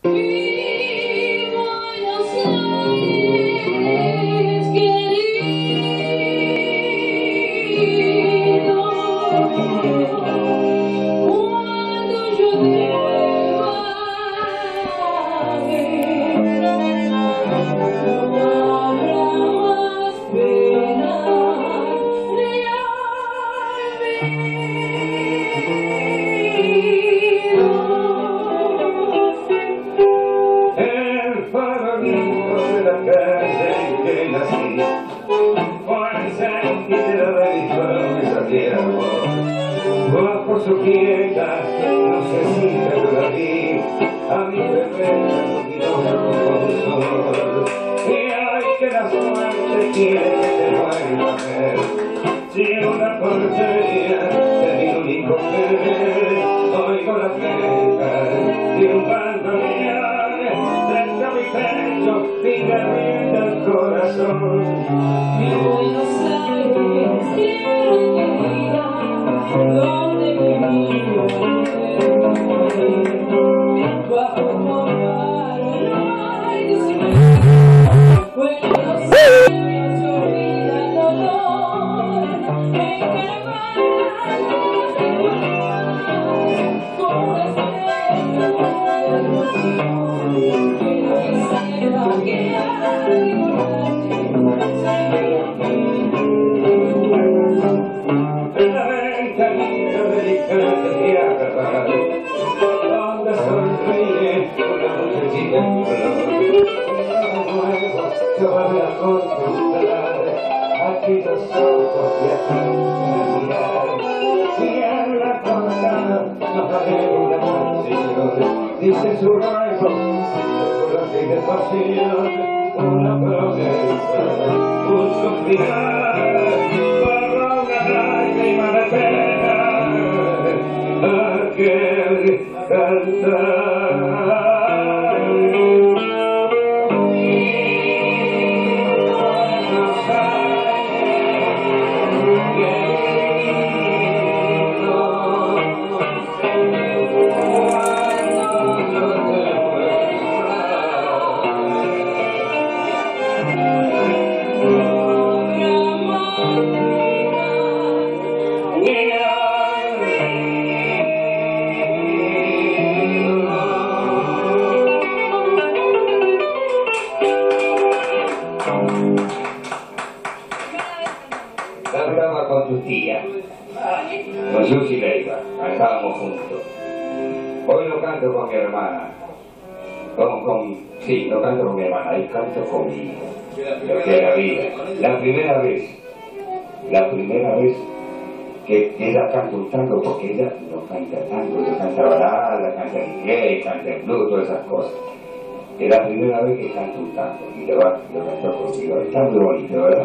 Por sus quietas, no sé si te lo di, a mi bebé me lo quitó con sol. Y ay, que la suerte quiere que te vuelva a ver. Llego a la portería de mi único querer. Oigo las quejas de un bando real. Dentro mi pecho y me rinda el corazón. Mi Buenos Aires siempre me irá. Aquí los ojos y aquí me miran. Si en la portada nos haré una canción, dice su ruego, de y de pasión, una promesa, un suspirar, para una lágrima de pena, aquel cantar. Cantaba con tu tía, con Arleen Leiva, cantábamos juntos. Hoy no canto con mi hermana, no canto con mi hermana, hoy canto conmigo, lo que era vida. La primera vez que ella canta un tango, porque ella no canta tango, no canta balada, canta inglés, canta el blues, todas esas cosas. Es la primera vez que canta un tango y lo cantó conmigo, está muy bonito, ¿verdad?